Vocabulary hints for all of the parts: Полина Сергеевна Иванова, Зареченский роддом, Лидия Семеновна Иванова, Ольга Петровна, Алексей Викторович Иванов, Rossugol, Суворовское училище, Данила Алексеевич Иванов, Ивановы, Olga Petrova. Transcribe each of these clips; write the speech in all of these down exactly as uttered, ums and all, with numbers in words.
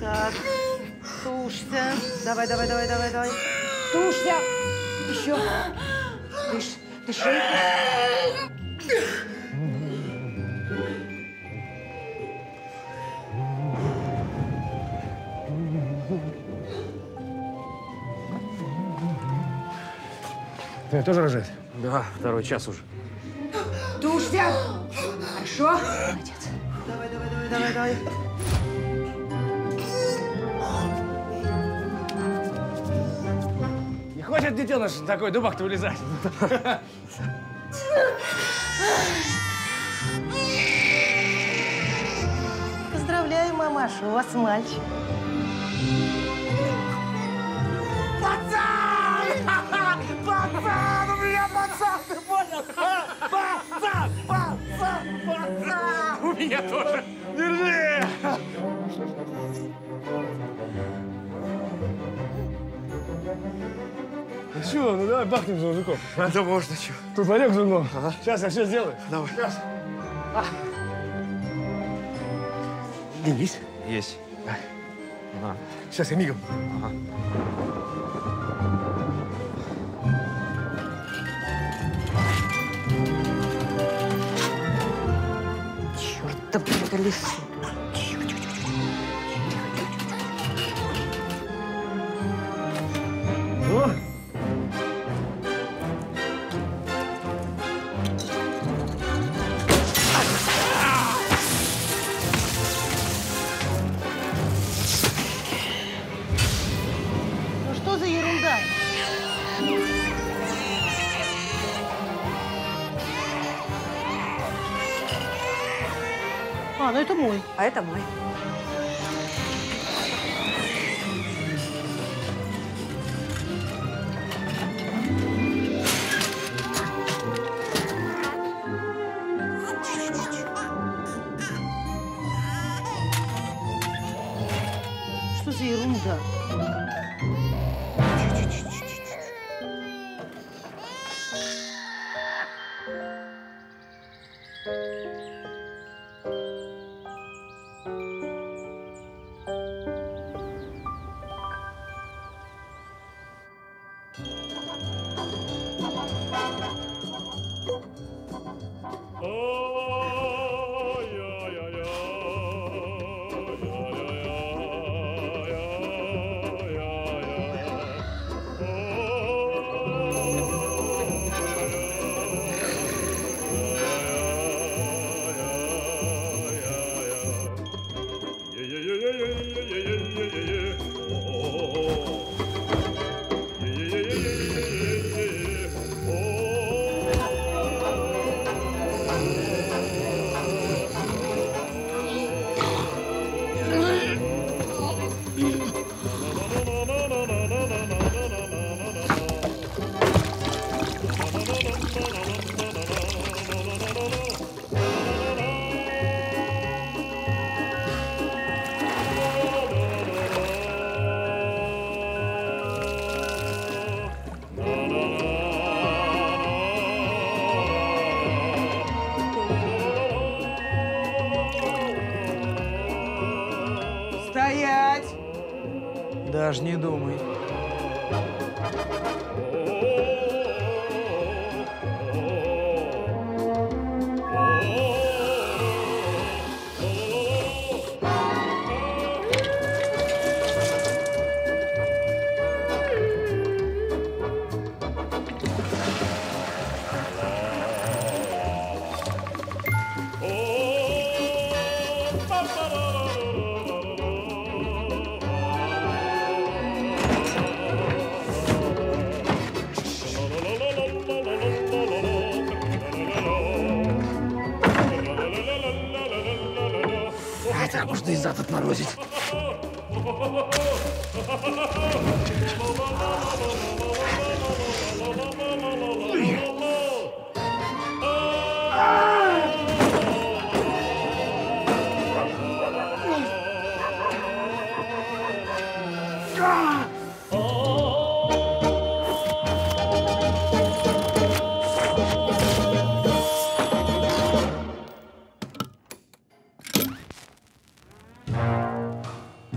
Так, тушься. Давай, давай, давай, давай, давай. Тушься. Еще. Дыши, дыши. Ты тоже рожаешь? Да, второй час уже. Тушься! Хорошо? Молодец. Давай, давай, давай, давай, давай. Не хочет детеныш такой дубак-то вылезать? Поздравляю, мамаша, у вас мальчик. Пацан! Пацан! У меня пацан! Ты понял? А? Пацан! Пацан! Пацан! У меня тоже! Держи! Ну чего, ну давай бахнем за мужиков. А то можно чего. Тут ларек журнал. Ага. Сейчас я все сделаю. Давай. Сейчас. А. Деньги есть? Есть. А. Ага. Сейчас я мигом. Ага. Да блин, это лесу. Тихо, тихо, тихо, тихо. Тихо, тихо. Ну что за ерунда? А, ну это мой. А это мой. Что за ерунда? Даже не думай.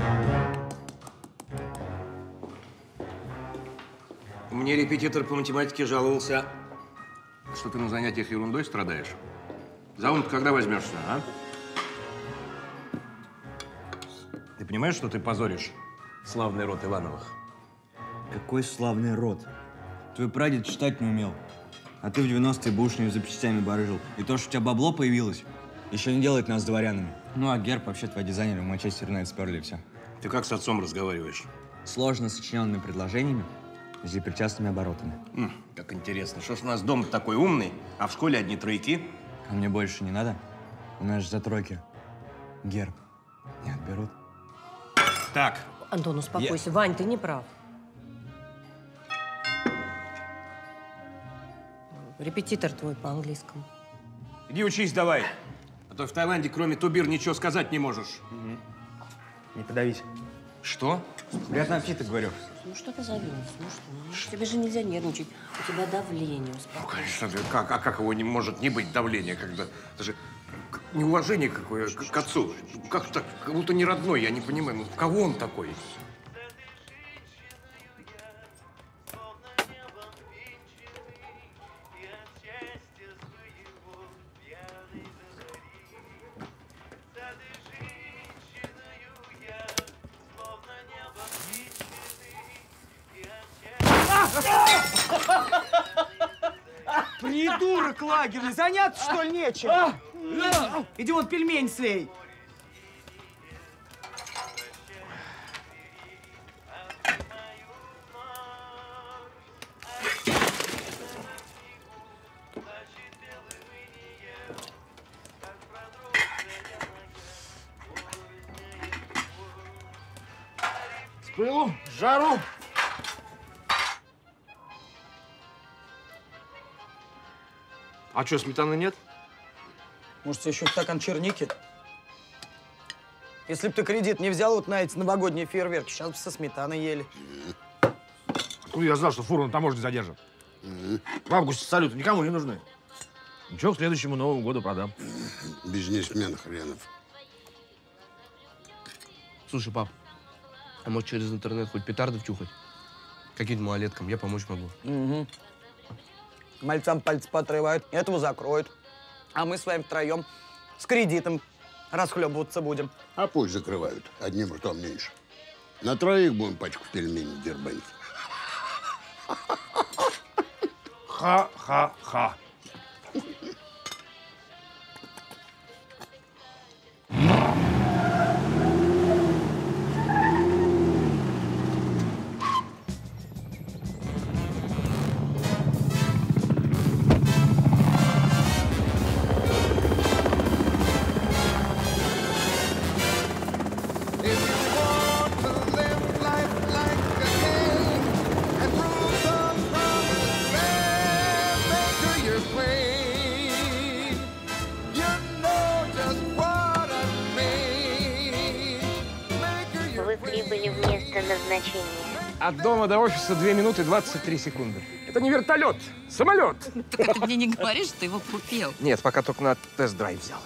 Thank you. Мне репетитор по математике жаловался, что ты на занятиях ерундой страдаешь. За ум-то когда возьмешься, а? Ты понимаешь, что ты позоришь славный род Ивановых? Какой славный род? Твой прадед читать не умел, а ты в девяностые бушными запчастями барыжил. И то, что у тебя бабло появилось, еще не делает нас дворянами. Ну, а герб вообще твои дизайнеры в Манчестер Юнайтед сперли все. Ты как с отцом разговариваешь? Сложно сочиненными предложениями с депричастными оборотами. М, как интересно. Что ж у нас дом такой умный, а в школе одни тройки? А мне больше не надо. У нас же за тройки герб не отберут. Так. Антон, успокойся. Я... Вань, ты не прав. Репетитор твой по-английскому. Иди учись давай, а то в Таиланде кроме тубир ничего сказать не можешь. Угу. Не подавись. Что? Приятного аппетита, говорю. Ну что ты завелся? Ну что? Тебе же нельзя нервничать. У тебя давление. Успокойся. Ну, конечно. Ты, как, а как его не может не быть давление, когда... Это же неуважение какое к, к отцу. Как так? Как будто не родной, я не понимаю. Ну, кого он такой? Придурок лагерный, заняться, что ли, нечем? А? А? Иди вот пельмень слей. С пылу, с жару. А что, сметаны нет? Может, еще стакан черники? Если бы ты кредит не взял вот на эти новогодние фейерверки, сейчас бы со сметаной ели. Ну, я знал, что фуру на таможне задержат. В августе салюты никому не нужны. Ничего, к следующему Новому году продам. Бизнесмен хренов. Слушай, пап, а может, через интернет хоть петарды втюхать? Каким-то малолеткам я помочь могу. Угу. Мальцам пальцы поотрывают, этого закроют. А мы с вами втроем с кредитом расхлебываться будем. А пусть закрывают, одним ртом меньше. На троих будем пачку пельменей дербанить. Ха-ха-ха. От дома до офиса две минуты двадцать три секунды. Это не вертолет, самолет. Только ты мне не говоришь, что ты его купил. Нет, пока только на тест-драйв взял.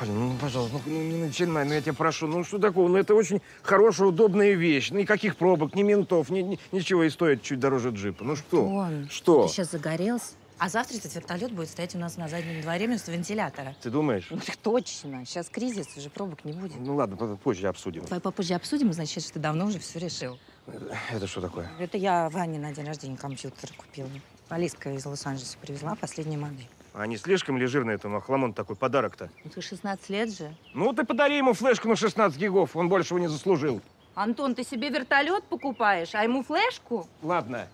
Блин, ну, пожалуйста, ну не начинай, ну я тебя прошу. Ну что такого? Ну это очень хорошая, удобная вещь. Ну никаких пробок, ни ментов, ни, ни, ничего, и стоит чуть дороже джипа. Ну что? Вон, что? Ты сейчас загорелся. А завтра этот вертолет будет стоять у нас на заднем дворе вместо вентилятора. Ты думаешь? Ну, точно. Сейчас кризис, уже пробок не будет. Ну ладно, позже обсудим. Давай попозже обсудим, значит, что ты давно уже все решил. Это, это что такое? Это я Ване на день рождения компьютер купила. Алиска из Лос-Анджелеса привезла последнюю модель. А не слишком ли жирный это, ну, хламон такой подарок-то? Ну, ты шестнадцать лет же. Ну, ты подари ему флешку на шестнадцать гигов, он большего не заслужил. Антон, ты себе вертолет покупаешь, а ему флешку? Ладно.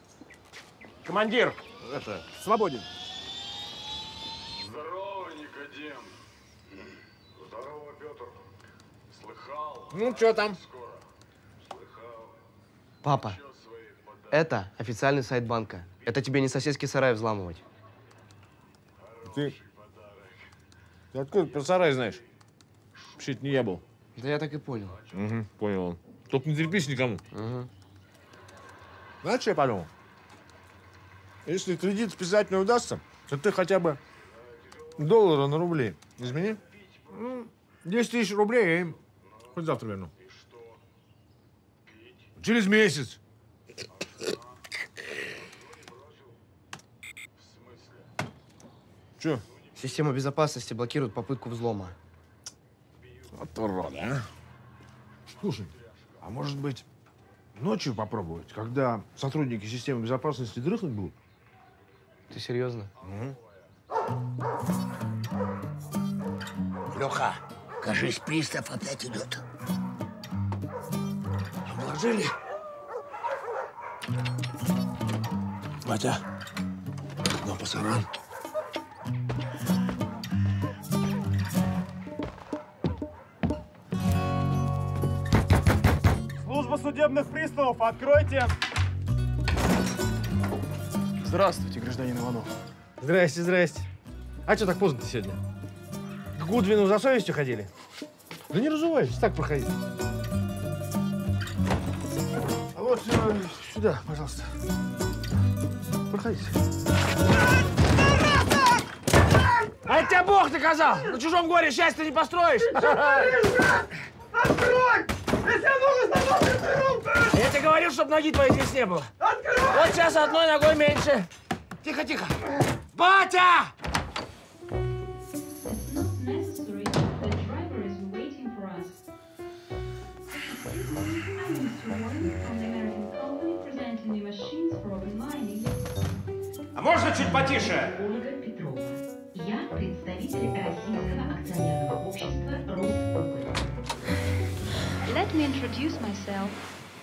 Командир! Это, свободен. Здорово, Никодим. Здорово, Петр. Слыхал? Ну, что там? Скоро. Слыхал. Папа, это официальный сайт банка. Это тебе не соседский сарай взламывать. Ты, ты откуда про сарай знаешь? Вообще не я был. Да я так и понял. Угу, понял. Только не трепись никому. Угу. Знаешь, что я подумал? Если кредит списать не удастся, то ты хотя бы доллара на рубли измени. десять тысяч рублей я им хоть завтра верну. Через месяц. Че? Система безопасности блокирует попытку взлома. Вот урод, а? Слушай, а может быть, ночью попробовать, когда сотрудники системы безопасности дрыхнуть будут? Ты серьезно? Угу. Леха, кажись, пристав опять идет. Обложили? Батя, но пасаран. Служба судебных приставов, откройте! Здравствуйте, гражданин Иванов. Здрасте, здрасте. А что так поздно-то сегодня? К Гудвину за совестью ходили? Да не разувайся, так проходи. А вот сюда, пожалуйста. Проходите. А тебя Бог наказал! На чужом горе счастья не построишь! Открой! Если я ногу сломал, я тебе говорил, чтобы ноги твоей здесь не было. Открой! Вот сейчас одной ногой меньше. Тихо, тихо. Батя! А можно чуть потише? Ольга Петровна. Я представитель Российского акционерного общества Rossugol. Let me introduce myself.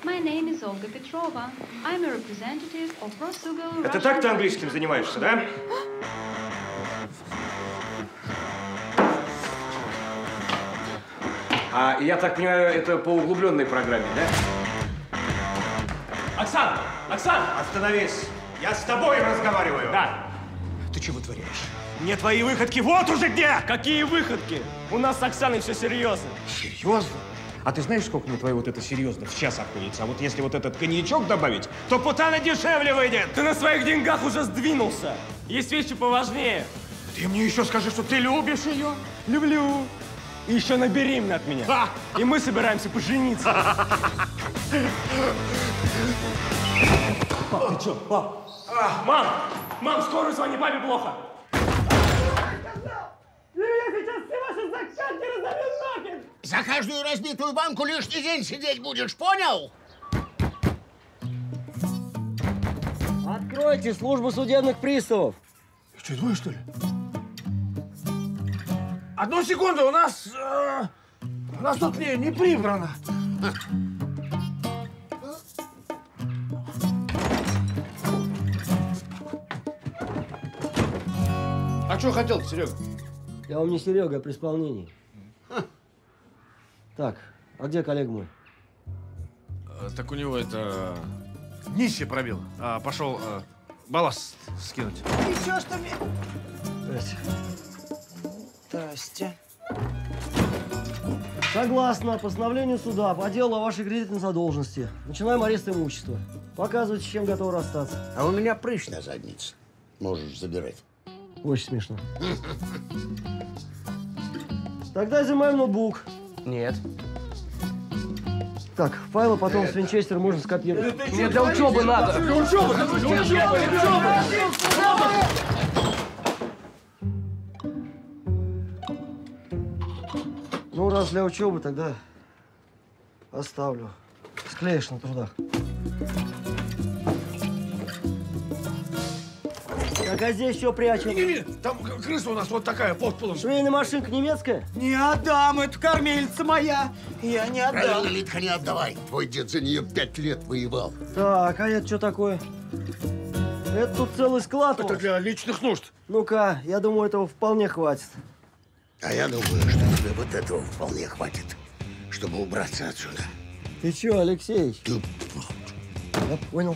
My name is Olga Petrova. I'm a representative of Rossugol. Это так ты английским занимаешься, да? А я так понимаю, это по углубленной программе, да? Оксана! Оксана! Остановись! Я с тобой разговариваю! Да! Ты чего творишь? Мне твои выходки вот уже где! Какие выходки? У нас с Оксаной все серьезно. Серьезно? А ты знаешь, сколько мне твоего вот это серьезно в час обходится? А вот если вот этот коньячок добавить, то путана дешевле выйдет! Ты на своих деньгах уже сдвинулся! Есть вещи поважнее! Ты мне еще скажи, что ты любишь ее? Люблю! И еще она беременна от меня! А! И мы собираемся пожениться! Пап, ты че, пап? А, мам! Мам, скорую звони, папе плохо! За каждую разбитую банку лишний день сидеть будешь, понял? Откройте службу судебных приставов! Ты что, двое, что ли? Одну секунду, у нас… Э, у нас тут не, не прибрано. А что хотел, Серега? Я вам не Серега, а при исполнении. Ха. Так, а где коллега мой? А, так у него это… Нищий пробил. А, пошел а, балласт скинуть. Ты чё, что мне… Здрасте. Здрасте. Согласно постановлению суда по делу о вашей кредитной задолженности, начинаем арест имущества. Показывайте, с чем готовы расстаться. А у меня прыщ на заднице. Можешь забирать. Очень смешно. Тогда изымаем ноутбук. Нет. Так, файлы потом это... с винчестера можно скопировать. Да, нет, для учебы надо. Для учебы, для учебы, для учебы, для учебы. Ну, раз для учебы, тогда оставлю. Склеишь на трудах. Так, а здесь все прячут. Не, не, не. Там крыса у нас вот такая, под полом. Швейная машинка немецкая? Не отдам, это кормилица моя. Я не отдам. Правильно, Литка, не отдавай. Твой дед за нее пять лет воевал. Так, а это что такое? Это тут целый склад. Это для личных нужд. Ну-ка, я думаю, этого вполне хватит. А я думаю, что тебе вот этого вполне хватит, чтобы убраться отсюда. Ты че, Алексей? Ты... Я понял,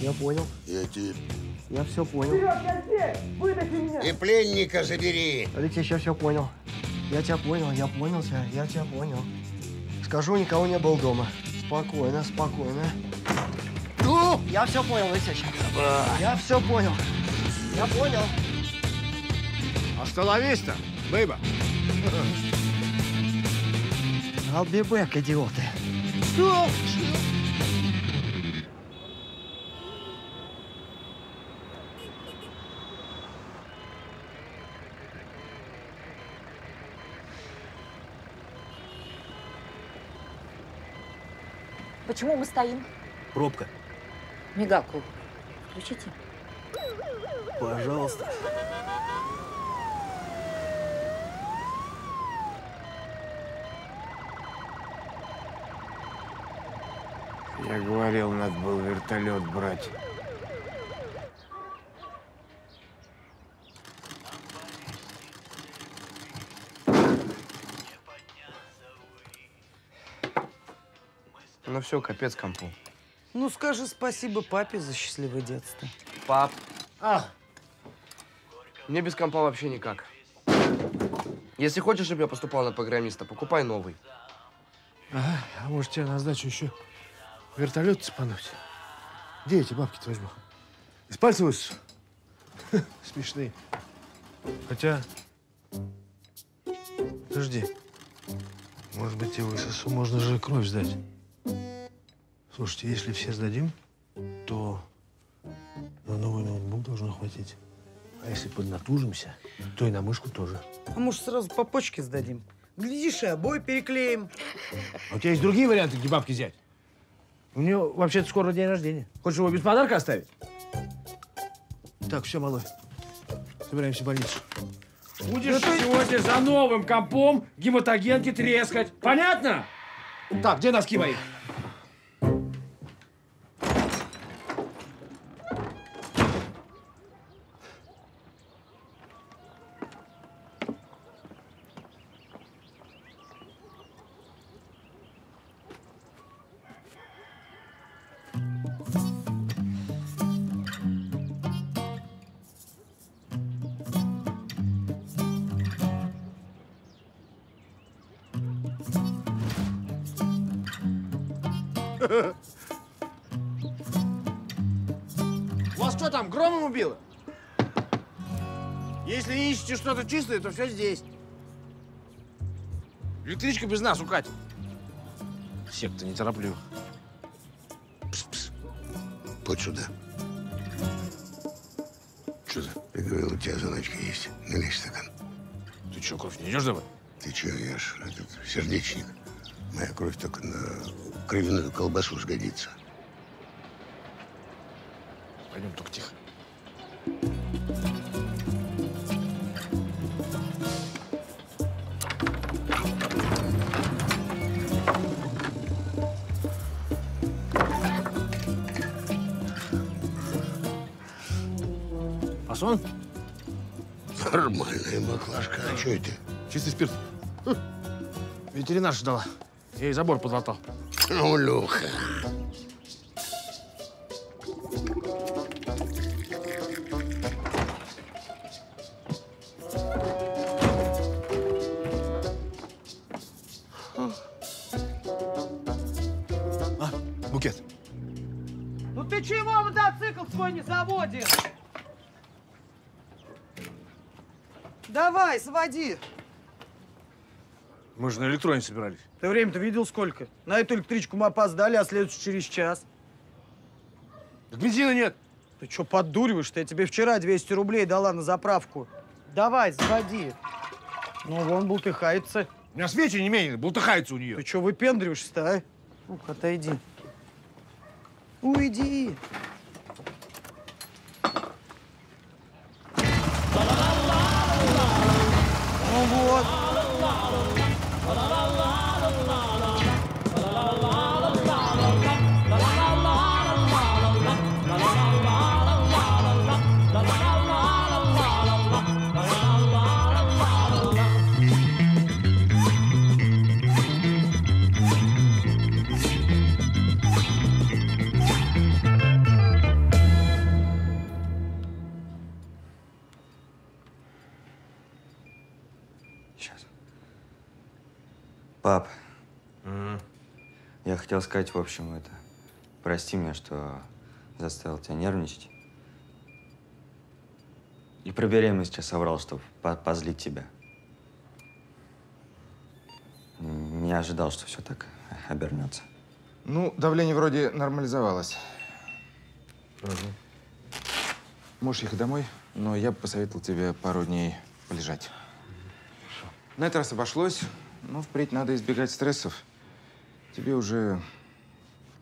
я понял. Я тебе... Я все понял. И пленника забери. Алексей, я все понял. Я тебя понял, я понял тебя, я тебя понял. Скажу, никого не было дома. Спокойно, спокойно. Ну! Я все понял, Алексей. Я все понял. Я понял. Остановись-то, бейба. I'll be back, идиоты. Что? Почему мы стоим? Пробка. Мигалку включите. Пожалуйста. Я говорил, надо было вертолет брать. Ну все, капец компу. Ну скажи спасибо папе за счастливое детство. Пап. Ах. Мне без компа вообще никак. Если хочешь, чтобы я поступал на программиста, покупай новый. Ага, а может тебе на сдачу еще вертолет цепануть? Где эти бабки-то возьму? Из пальца высосу? Смешные. Хотя… Подожди. Может быть, и высосу. Можно же кровь сдать. Слушайте, если все сдадим, то на новый ноутбук должно хватить. А если поднатужимся, то и на мышку тоже. А может, сразу по почке сдадим? Глядишь, и обои переклеим. А у тебя есть другие варианты, где бабки взять? У нее вообще-то скоро день рождения. Хочешь его без подарка оставить? Так, все, малой. Собираемся в больницу. Будешь да сегодня ты... за новым компом гематогенки трескать. Понятно? Так, где носки мои? Вас что там, громом убило? Если ищете что-то чистое, то все здесь. Электричка без нас укатит. Секта, не тороплю. Пс-пс. Подь сюда. Что ты? Я говорил, у тебя заначка есть. Налей стакан. Ты что, кровь не идешь давай? Ты что, я ж этот сердечник. Моя кровь только на кровяную колбасу сгодится. Пойдем только тихо. Фасон? Нормальная маклажка. А что это? Чистый спирт. Хм. Ветеринар ждала. Я и забор подлатал. Ну, Леха. А, букет. Ну ты чего мотоцикл свой не заводишь? Давай, своди. Мы же на электроне собирались. Ты время-то видел сколько? На эту электричку мы опоздали, а следующую через час. Так бензина нет. Ты что, поддуриваешь-то? Я тебе вчера двести рублей дала на заправку. Давай, заводи. Ну, вон бултыхается. У меня свечи не менее, бултыхается у нее. Ты что, выпендриваешься-то, а? Ну-ка, отойди. Уйди. Ну вот. Пап, mm. я хотел сказать, в общем, это, прости меня, что заставил тебя нервничать. И про беременность сейчас соврал, чтобы позлить тебя. Не ожидал, что все так обернется. Ну, давление вроде нормализовалось. Mm-hmm. Можешь ехать домой, но я бы посоветовал тебе пару дней полежать. Mm-hmm. На этот раз обошлось. Но впредь надо избегать стрессов. Тебе уже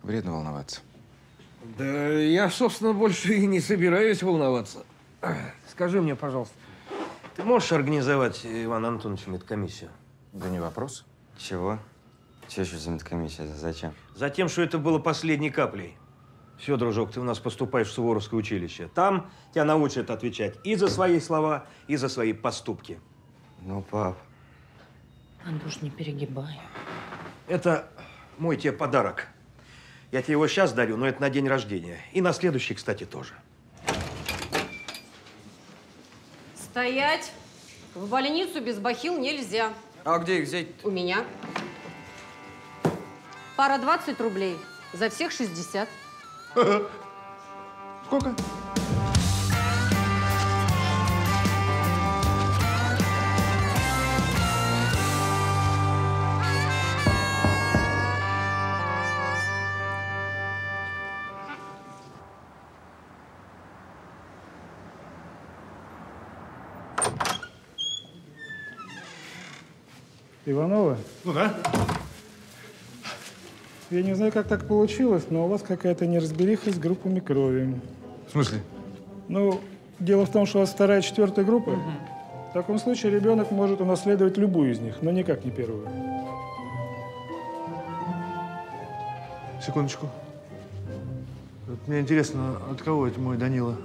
Вредно волноваться. Да я, собственно, больше и не собираюсь волноваться. Скажи мне, пожалуйста, ты можешь организовать Ивана Антоновича медкомиссию? Да не вопрос. Чего? Че еще за медкомиссия? Зачем? Затем, что это было последней каплей. Все, дружок, ты у нас поступаешь в Суворовское училище. Там тебя научат отвечать и за свои слова, и за свои поступки. Ну, пап. Антош, не перегибай. Это мой тебе подарок. Я тебе его сейчас дарю, но это на день рождения. И на следующий, кстати, тоже. Стоять! В больницу без бахил нельзя. А где их взять-то? У меня. Пара двадцать рублей. За всех шестьдесят. Сколько? Иванова? Ну да. Я не знаю, как так получилось, но у вас какая-то неразбериха с группами крови. В смысле? Ну, дело в том, что у вас вторая, четвертая группа. Угу. В таком случае ребенок может унаследовать любую из них, но никак не первую. Секундочку. Вот мне интересно, от кого это мой Данила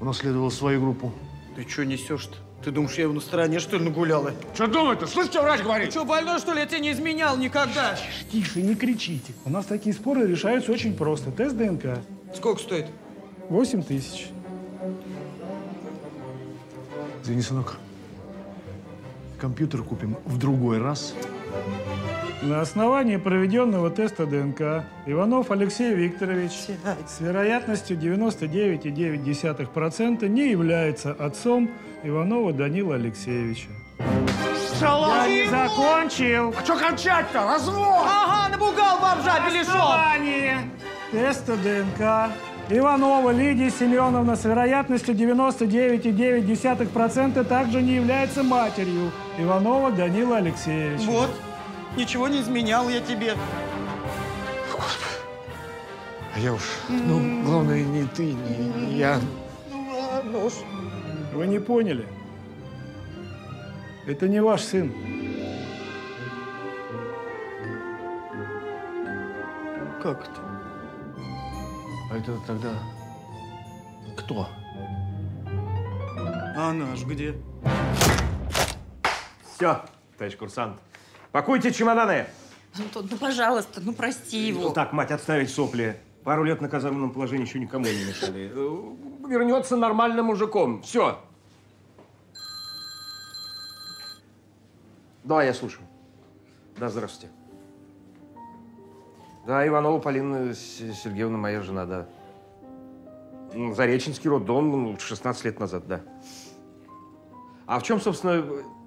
унаследовал свою группу? Ты что несешь-то? Ты думаешь, я его на стороне, что ли, нагуляла? Что думать-то? Слышь, что врач говорит? Что, больной, что ли? Я тебя не изменял никогда. Тише, тише, не кричите. У нас такие споры решаются очень просто. Тест ДНК. Сколько стоит? восемь тысяч. Извини, сынок. Компьютер купим в другой раз. На основании проведенного теста ДНК Иванов Алексей Викторович с вероятностью девяносто девять и девять десятых процента не является отцом Иванова Данила Алексеевича. Шалом! Я не закончил! А что кончать-то? Развод! Ага, набугал бомжа, Беляшов! На основании теста ДНК Иванова Лидия Семеновна с вероятностью девяносто девять и девять десятых процента также не является матерью Иванова Данила Алексеевича. Вот. Ничего не изменял я тебе. А я уж… Ну, главное, не ты, не я. Ну, ладно уж. Вы не поняли. Это не ваш сын. Как это? А это тогда кто? А наш где? Все, товарищ курсант. Пакуйте чемоданы! Антон, ну, пожалуйста, ну, прости его. Так, мать, отставить сопли. Пару лет на казарменном положении еще никому не мешали. Вернется нормальным мужиком. Все. Да, я слушаю. Да, здравствуйте. Да, Иванова Полина Сергеевна, моя жена, да. Зареченский роддом шестнадцать лет назад, да. А в чем, собственно…